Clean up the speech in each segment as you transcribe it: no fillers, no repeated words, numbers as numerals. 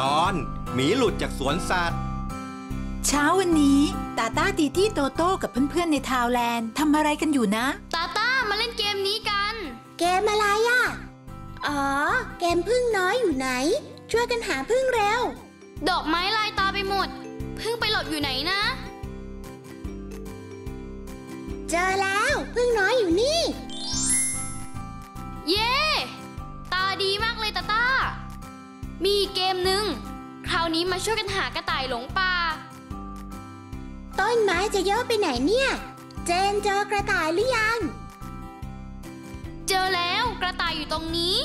ตอนหมีหลุดจากสวนสัตว์เช้าวันนี้ตาต้าตีตี้โตโต้กับเพื่อนๆในทาวแลนด์ทำอะไรกันอยู่นะตาต้ามาเล่นเกมนี้กันเกมอะไรอะอ๋อเกมพึ่งน้อยอยู่ไหนช่วยกันหาพึ่งเร็วดอกไม้ลายตาไปหมดพึ่งไปหลบอยู่ไหนนะเจอแล้วพึ่งน้อยอยู่นี่เย่ตาดีมากเลยตาต้ามีเกมหนึ่งคราวนี้มาช่วยกันหากระต่ายหลงป่าต้นไม้จะเยอะไปไหนเนี่ยเจนเจอกระต่ายหรือยังเจอแล้วกระต่ายอยู่ตรงนี้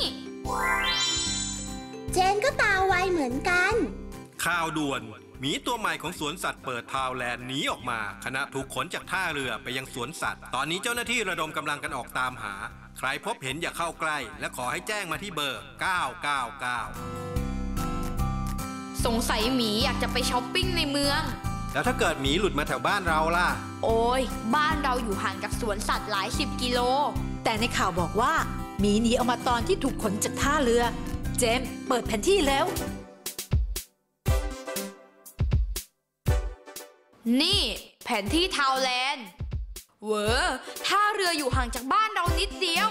เจนก็ตาไวเหมือนกันข่าวด่วนหมีตัวใหม่ของสวนสัตว์เปิดทาวแลนด์หนีออกมาคณะถูกขนจากท่าเรือไปยังสวนสัตว์ตอนนี้เจ้าหน้าที่ระดมกำลังกันออกตามหาใครพบเห็นอย่าเข้าใกล้และขอให้แจ้งมาที่เบอร์999สงสัยหมีอยากจะไปช้อปปิ้งในเมืองแล้วถ้าเกิดหมีหลุดมาแถวบ้านเราล่ะโอ้ยบ้านเราอยู่ห่างจากสวนสัตว์หลาย10 กิโลแต่ในข่าวบอกว่าหมีหนีออกมาตอนที่ถูกขนจากท่าเรือเจมส์เปิดแผนที่แล้วนี่แผนที่ทาวแลนด์เวอร์ท่าเรืออยู่ห่างจากบ้านเรานิดเดียว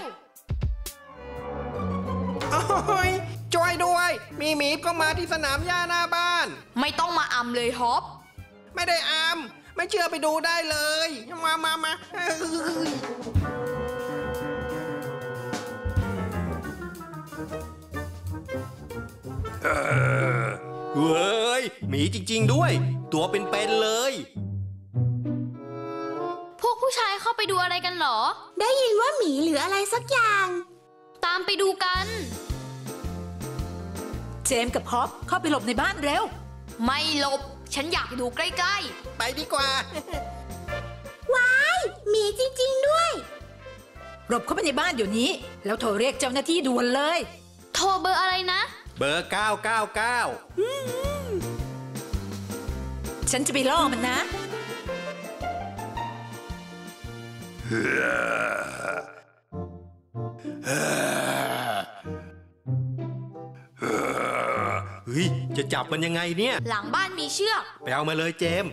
โอ้ยช่วยด้วยมีหมีก็มาที่สนามหญ้าหน้าบ้านไม่ต้องมาอำเลยฮอปไม่ได้อำไม่เชื่อไปดูได้เลยมาเว้ยหมีจริงๆด้วยตัวเป็นๆเลยพวกผู้ชายเข้าไปดูอะไรกันหรอได้ยินว่าหมีหรืออะไรสักอย่างตามไปดูกันเจมส์กับฮอปเข้าไปหลบในบ้านเร็วไม่หลบฉันอยากดูใกล้ๆไปดีกว่า ว้ายหมีจริงๆด้วยหลบเข้าไปในบ้านเดี๋ยวนี้แล้วโทรเรียกเจ้าหน้าที่ด่วนเลยโทรเบอร์อะไรนะเบอร์999ฉันจะไปล่อมันนะเฮ้ยจะจับมันยังไงเนี่ยหลังบ้านมีเชือกไปเอามาเลยเจมส์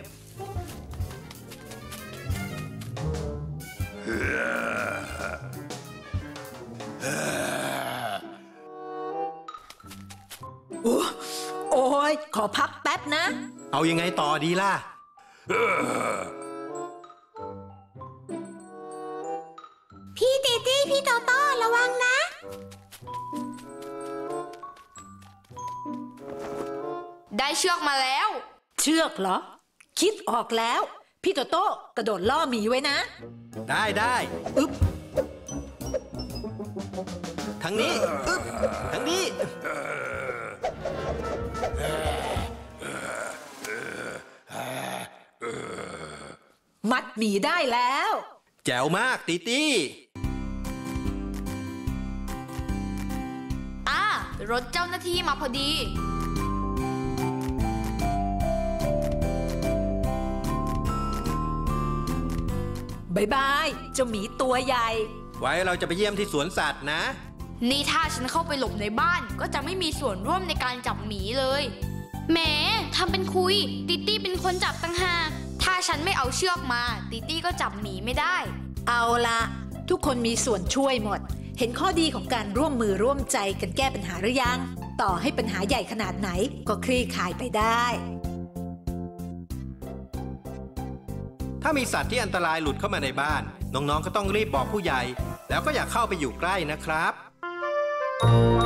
โอ้ยขอพักแป๊บนะเอายังไงต่อดีล่ะพี่ตีตี้พี่โตโต้ระวังนะได้เชือกมาแล้วเชือกเหรอคิดออกแล้วพี่โตโต้กระโดดล่อหมีไว้นะได้อึ๊บทั้งนี้อึ๊บทั้งนี้มัดหมีได้แล้วแจ๋วมากตีตี้รถเจ้าหน้าที่มาพอดีบายบายเจ้าหมีตัวใหญ่ไว้เราจะไปเยี่ยมที่สวนสัตว์นะนี่ถ้าฉันเข้าไปหลบในบ้านก็จะไม่มีส่วนร่วมในการจับหมีเลยแหมทำเป็นคุยตีตี้เป็นคนจับต่างหากถ้าฉันไม่เอาเชือกมาตีตี้ก็จับหมีไม่ได้เอาละทุกคนมีส่วนช่วยหมดเห็นข้อดีของการร่วมมือร่วมใจกันแก้ปัญหาหรือยังต่อให้ปัญหาใหญ่ขนาดไหนก็คลี่คลายไปได้ถ้ามีสัตว์ที่อันตรายหลุดเข้ามาในบ้านน้องๆก็ต้องรีบบอกผู้ใหญ่แล้วก็อย่าเข้าไปอยู่ใกล้นะครับ